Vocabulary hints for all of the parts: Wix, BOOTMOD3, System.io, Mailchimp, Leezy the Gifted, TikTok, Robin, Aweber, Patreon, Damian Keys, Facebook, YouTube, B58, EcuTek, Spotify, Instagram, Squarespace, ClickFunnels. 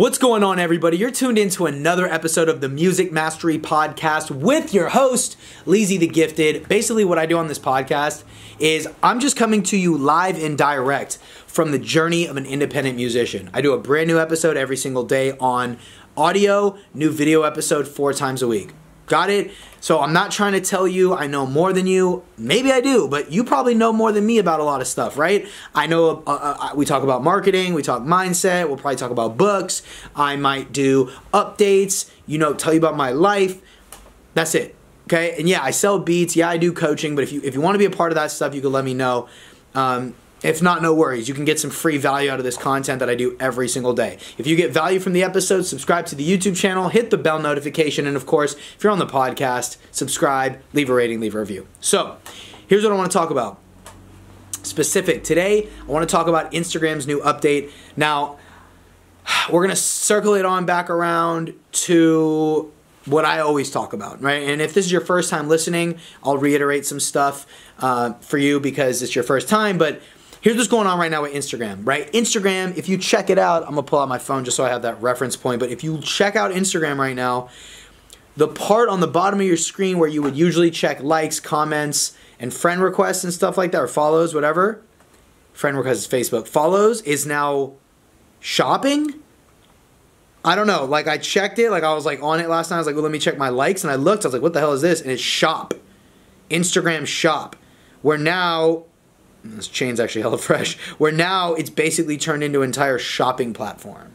What's going on, everybody? You're tuned into another episode of the Music Mastery Podcast with your host, Leezy the Gifted. Basically, what I do on this podcast is I'm just coming to you live and direct from the journey of an independent musician. I do a brand new episode every single day on audio, new video episode 4 times a week. Got it? So I'm not trying to tell you I know more than you. Maybe I do, but you probably know more than me about a lot of stuff, right? I know we talk about marketing, we talk mindset, we'll probably talk about books. I might do updates, you know, tell you about my life. That's it, okay? And yeah, I sell beats, yeah, I do coaching, but if you want to be a part of that stuff, you can let me know. If not, no worries. You can get some free value out of this content that I do every single day. If you get value from the episode, subscribe to the YouTube channel, hit the bell notification, and of course, if you're on the podcast, subscribe, leave a rating, leave a review. So, here's what I want to talk about. Specific. Today, I want to talk about Instagram's new update. Now, we're going to circle it on back around to what I always talk about, right? And if this is your first time listening, I'll reiterate some stuff for you because it's your first time, but here's what's going on right now with Instagram, right? Instagram, if you check it out, I'm gonna pull out my phone just so I have that reference point, but if you check out Instagram right now, the part on the bottom of your screen where you would usually check likes, comments, and friend requests and stuff like that, or follows, whatever, friend requests is Facebook, follows is now shopping? I don't know, like I checked it, like I was like on it last night, I was like, well, let me check my likes, and I looked, I was like, what the hell is this? And it's shop, Instagram shop, where now, this chain's actually hella fresh, where now it's basically turned into an entire shopping platform.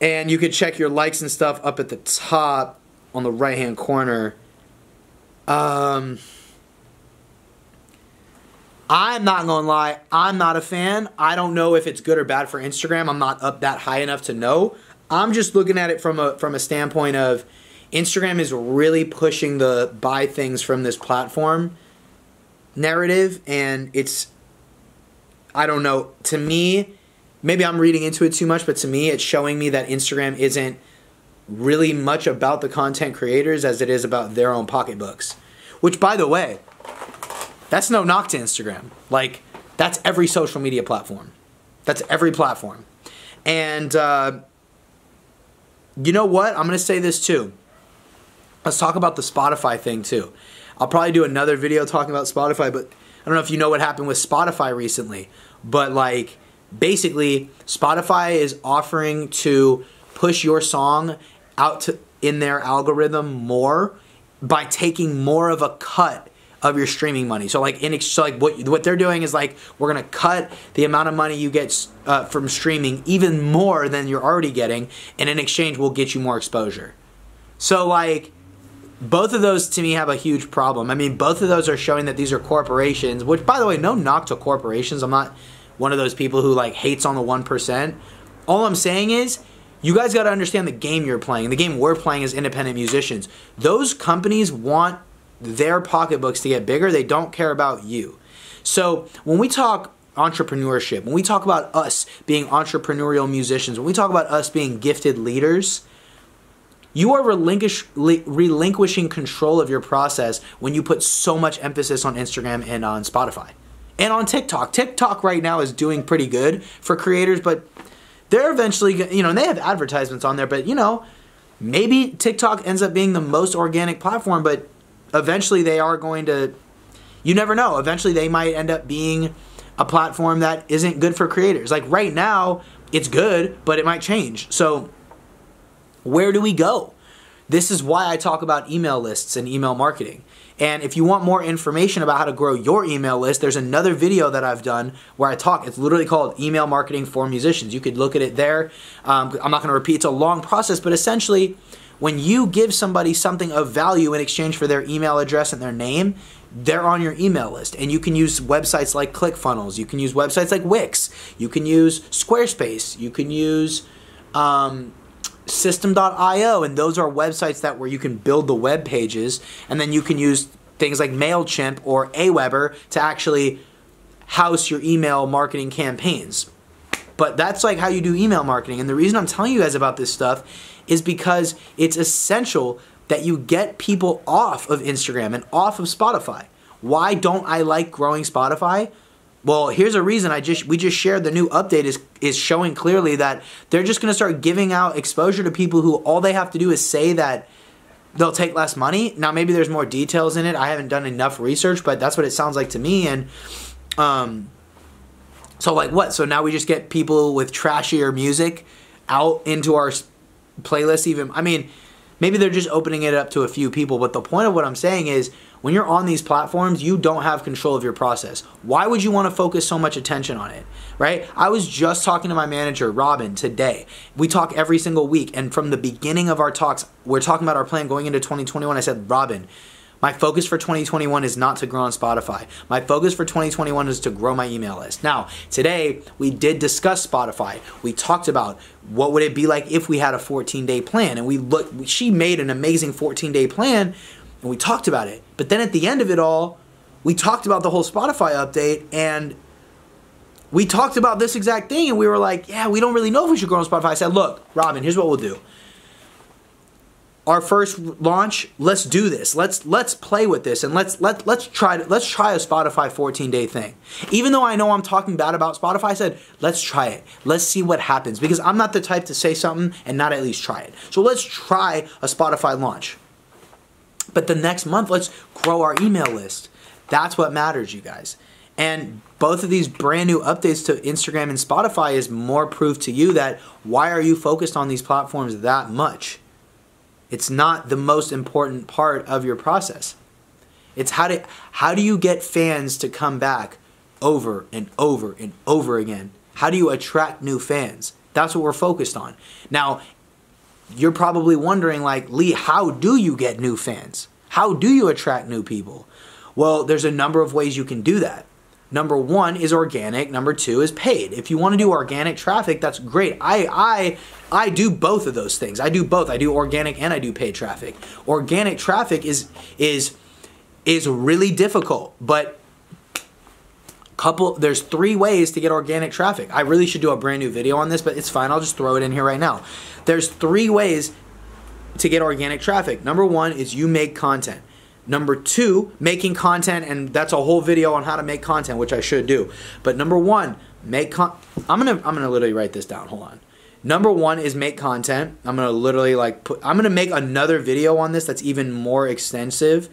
And you could check your likes and stuff up at the top on the right-hand corner. I'm not gonna lie, I'm not a fan. I don't know if it's good or bad for Instagram. I'm not up that high enough to know. I'm just looking at it from a standpoint of Instagram is really pushing the buy things from this platform narrative, and it's, I don't know, to me, maybe I'm reading into it too much, but to me it's showing me that Instagram isn't really much about the content creators as it is about their own pocketbooks. Which, by the way, that's no knock to Instagram. Like, that's every social media platform. That's every platform. And you know what? I'm going to say this too. Let's talk about the Spotify thing too. I'll probably do another video talking about Spotify, but I don't know if you know what happened with Spotify recently, but like basically Spotify is offering to push your song out in their algorithm more by taking more of a cut of your streaming money. So like what they're doing is like, we're going to cut the amount of money you get from streaming even more than you're already getting, and in exchange we'll get you more exposure. So like, both of those to me have a huge problem. I mean, both of those are showing that these are corporations, which, by the way, no knock to corporations. I'm not one of those people who like hates on the 1%. All I'm saying is you guys got to understand the game you're playing. The game we're playing as independent musicians. Those companies want their pocketbooks to get bigger. They don't care about you. So when we talk entrepreneurship, when we talk about us being entrepreneurial musicians, when we talk about us being gifted leaders, you are relinquishing control of your process when you put so much emphasis on Instagram and on Spotify. And on TikTok. TikTok right now is doing pretty good for creators, but they're eventually, you know, and they have advertisements on there, but you know, maybe TikTok ends up being the most organic platform, but eventually they are going to, you never know, eventually they might end up being a platform that isn't good for creators. Like right now, it's good, but it might change. So, where do we go? This is why I talk about email lists and email marketing. And if you want more information about how to grow your email list, there's another video that I've done where I talk. It's literally called Email Marketing for Musicians. You could look at it there. I'm not going to repeat. It's a long process, but essentially, when you give somebody something of value in exchange for their email address and their name, they're on your email list. And you can use websites like ClickFunnels. You can use websites like Wix. You can use Squarespace. You can use System.io, and those are websites that where you can build the web pages, and then you can use things like Mailchimp or Aweber to actually house your email marketing campaigns. But that's like how you do email marketing, and the reason I'm telling you guys about this stuff is because it's essential that you get people off of Instagram and off of Spotify. Why don't I like growing Spotify? Well, here's a reason we just shared the new update is showing clearly that they're just going to start giving out exposure to people who all they have to do is say that they'll take less money. Now, maybe there's more details in it. I haven't done enough research, but that's what it sounds like to me. And so like what? So now we just get people with trashier music out into our playlist even. I mean, maybe they're just opening it up to a few people, but the point of what I'm saying is when you're on these platforms, you don't have control of your process. Why would you want to focus so much attention on it, right? I was just talking to my manager, Robin, today. We talk every single week, and from the beginning of our talks, we're talking about our plan going into 2021. I said, Robin, my focus for 2021 is not to grow on Spotify. My focus for 2021 is to grow my email list. Now, today, we did discuss Spotify. We talked about what would it be like if we had a 14-day plan, and she made an amazing 14-day plan, and we talked about it. But then at the end of it all, we talked about the whole Spotify update, and we talked about this exact thing, and we were like, yeah, we don't really know if we should grow on Spotify. I said, look, Robin, here's what we'll do. Our first launch, let's do this. Let's play with this, and let's try a Spotify 14-day thing. Even though I know I'm talking bad about Spotify, I said, let's try it. Let's see what happens, because I'm not the type to say something and not at least try it. So let's try a Spotify launch. But the next month, let's grow our email list. That's what matters, you guys. And both of these brand new updates to Instagram and Spotify is more proof to you that why are you focused on these platforms that much? It's not the most important part of your process. It's how do you get fans to come back over and over and over again? How do you attract new fans? That's what we're focused on. Now, you're probably wondering, like, Lee, how do you get new fans? How do you attract new people? Well, there's a number of ways you can do that. Number one is organic. Number two is paid. If you want to do organic traffic, that's great. I do both of those things. I do both. I do organic and I do paid traffic. Organic traffic is really difficult, but there's three ways to get organic traffic. I really should do a brand new video on this, but it's fine. I'll just throw it in here right now. There's three ways to get organic traffic. Number one is you make content. Number two, making content, and that's a whole video on how to make content, which I should do. But number one, I'm gonna literally write this down. Hold on. Number one is make content. I'm gonna literally I'm gonna make another video on this that's even more extensive.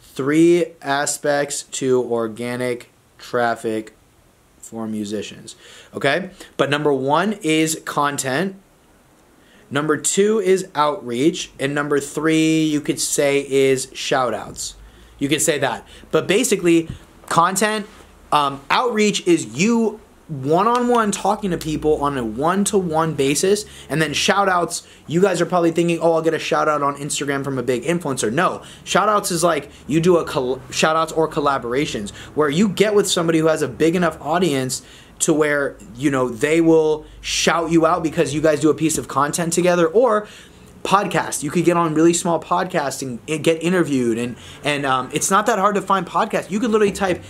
Three aspects to organic traffic for musicians. Okay, but number one is content. Number two is outreach, and number three, you could say, is shout outs. You could say that. But basically, content, outreach is you one-on-one talking to people on a one-to-one basis, and then shout outs, you guys are probably thinking, oh, I'll get a shout out on Instagram from a big influencer. No, shout outs is like you do shout outs or collaborations where you get with somebody who has a big enough audience to where, you know, they will shout you out because you guys do a piece of content together. Or podcasts, you could get on really small podcasts and get interviewed, and it's not that hard to find podcasts. You could literally type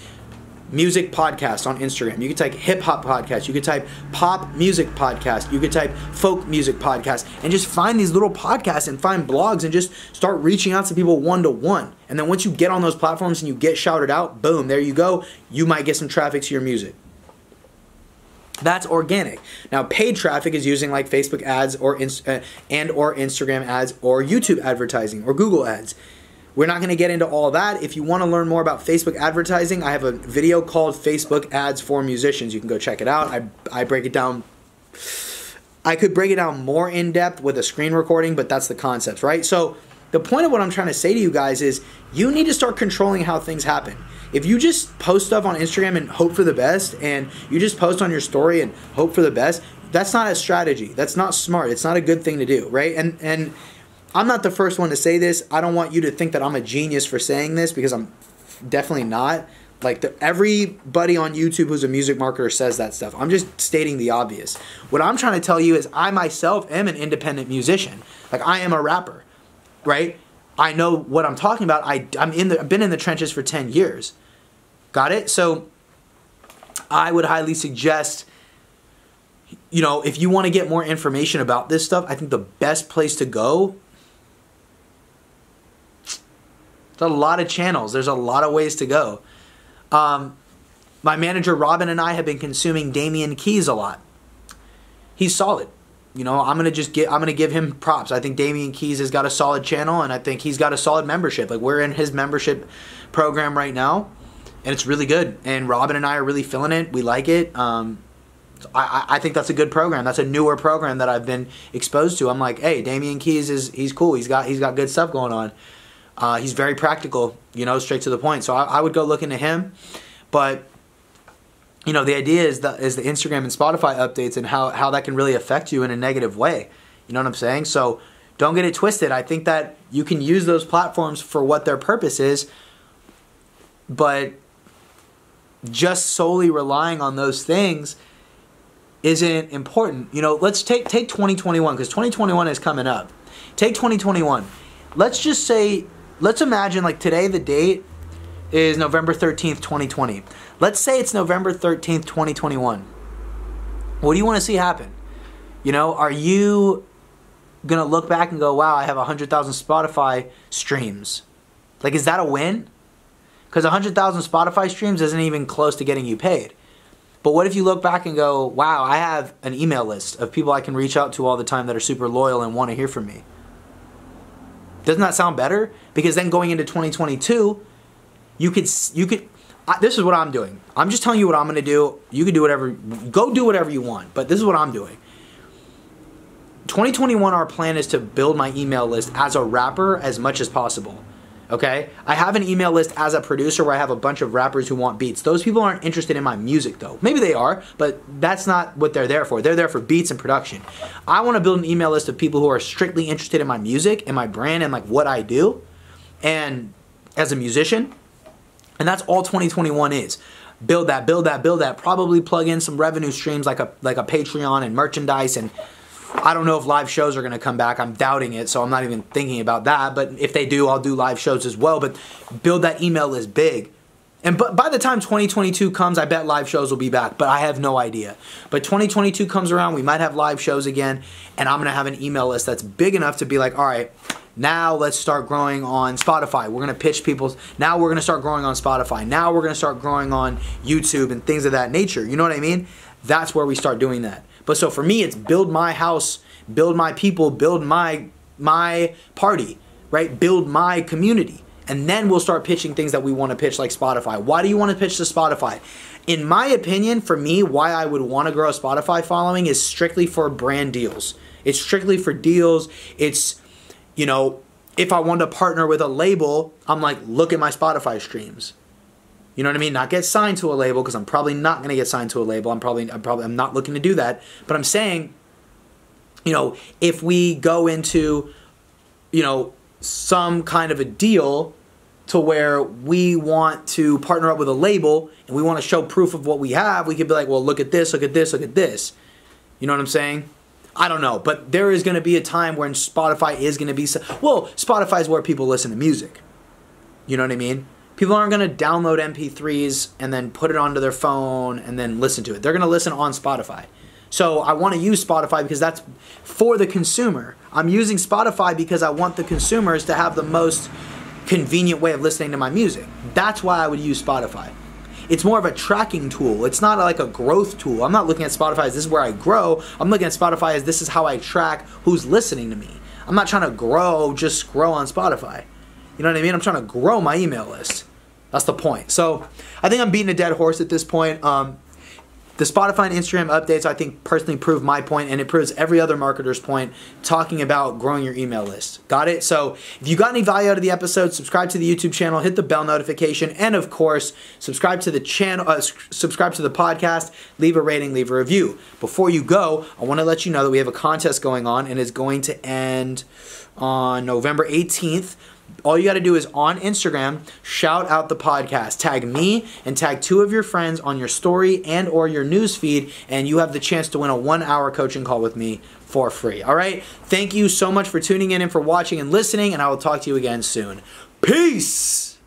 music podcast on Instagram. You could type hip hop podcast. You could type pop music podcast. You could type folk music podcast, and just find these little podcasts and find blogs and just start reaching out to people one-to-one. And then once you get on those platforms and you get shouted out, boom, there you go. You might get some traffic to your music. That's organic. Now, paid traffic is using like Facebook ads or Instagram ads or YouTube advertising or Google ads. We're not going to get into all that. If you want to learn more about Facebook advertising, I have a video called Facebook Ads for Musicians. You can go check it out. I break it down. I could break it down more in depth with a screen recording, but that's the concept, right? So the point of what I'm trying to say to you guys is you need to start controlling how things happen. If you just post stuff on Instagram and hope for the best, and you just post on your story and hope for the best, that's not a strategy. That's not smart. It's not a good thing to do, right? And I'm not the first one to say this. I don't want you to think that I'm a genius for saying this, because I'm definitely not. Like, everybody on YouTube who's a music marketer says that stuff. I'm just stating the obvious. What I'm trying to tell you is I myself am an independent musician. Like, I am a rapper, right? I know what I'm talking about. I've been in the trenches for 10 years. Got it? So I would highly suggest, you know, if you want to get more information about this stuff, I think the best place to go, there's a lot of channels. There's a lot of ways to go. My manager Robin and I have been consuming Damian Keys a lot. He's solid. You know, I'm gonna give him props. I think Damian Keys has got a solid channel, and I think he's got a solid membership. Like, we're in his membership program right now, and it's really good. And Robin and I are really feeling it. We like it. I think that's a good program. That's a newer program that I've been exposed to. I'm like, hey, Damian Keys he's cool. He's got good stuff going on. He's very practical. You know, straight to the point. So I would go look into him, but. You know, the idea is the Instagram and Spotify updates and how that can really affect you in a negative way. You know what I'm saying? So don't get it twisted. I think that you can use those platforms for what their purpose is, but just solely relying on those things isn't important. You know, let's take 2021, because 2021 is coming up. Take 2021. Let's just say, let's imagine like today the date is November 13th, 2020. Let's say it's November 13th, 2021. What do you want to see happen? You know, are you going to look back and go, wow, I have 100,000 Spotify streams? Like, is that a win? Because 100,000 Spotify streams isn't even close to getting you paid. But what if you look back and go, wow, I have an email list of people I can reach out to all the time that are super loyal and want to hear from me? Doesn't that sound better? Because then going into 2022, you could this is what I'm doing. I'm just telling you what I'm going to do. You can do whatever, go do whatever you want, but this is what I'm doing. 2021, our plan is to build my email list as a rapper as much as possible, okay? I have an email list as a producer where I have a bunch of rappers who want beats. Those people aren't interested in my music though. Maybe they are, but that's not what they're there for. They're there for beats and production. I want to build an email list of people who are strictly interested in my music and my brand and like what I do and as a musician. And that's all 2021 is. Build that, build that, build that. Probably plug in some revenue streams like a Patreon and merchandise. And I don't know if live shows are going to come back. I'm doubting it, so I'm not even thinking about that. But if they do, I'll do live shows as well. But build that email list big. And by the time 2022 comes, I bet live shows will be back, but I have no idea. But 2022 comes around, we might have live shows again, and I'm going to have an email list that's big enough to be like, all right, now let's start growing on Spotify. We're going to pitch people. Now we're going to start growing on Spotify. Now we're going to start growing on YouTube and things of that nature. You know what I mean? That's where we start doing that. But so for me, it's build my house, build my people, build my party, right? Build my community. And then we'll start pitching things that we want to pitch, like Spotify. Why do you want to pitch to Spotify? In my opinion, for me, why I would want to grow a Spotify following is strictly for brand deals. It's strictly for deals. It's, you know, if I wanted to partner with a label, I'm like, look at my Spotify streams. You know what I mean? Not get signed to a label, because I'm probably not going to get signed to a label. I'm not looking to do that. But I'm saying, you know, if we go into, you know, some kind of a deal to where we want to partner up with a label and we want to show proof of what we have, we could be like, well, look at this, look at this, look at this. You know what I'm saying? I don't know, but there is going to be a time when Spotify is going to be, well, Spotify is where people listen to music. You know what I mean? People aren't going to download MP3s and then put it onto their phone and then listen to it. They're going to listen on Spotify. So I want to use Spotify because that's for the consumer. I'm using Spotify because I want the consumers to have the most convenient way of listening to my music. That's why I would use Spotify. It's more of a tracking tool. It's not like a growth tool. I'm not looking at Spotify as this is where I grow. I'm looking at Spotify as this is how I track who's listening to me. I'm not trying to grow, just grow on Spotify. You know what I mean? I'm trying to grow my email list. That's the point. So I think I'm beating a dead horse at this point. The Spotify and Instagram updates, I think, personally prove my point, and it proves every other marketer's point talking about growing your email list. Got it? So if you got any value out of the episode, subscribe to the YouTube channel, hit the bell notification, and of course, subscribe to the channel, subscribe to the podcast, leave a rating, leave a review. Before you go, I want to let you know that we have a contest going on, and it's going to end on November 18th. All you got to do is on Instagram, shout out the podcast, tag me and tag two of your friends on your story and or your news feed, and you have the chance to win a 1-hour coaching call with me for free. All right. Thank you so much for tuning in and for watching and listening, and I will talk to you again soon. Peace.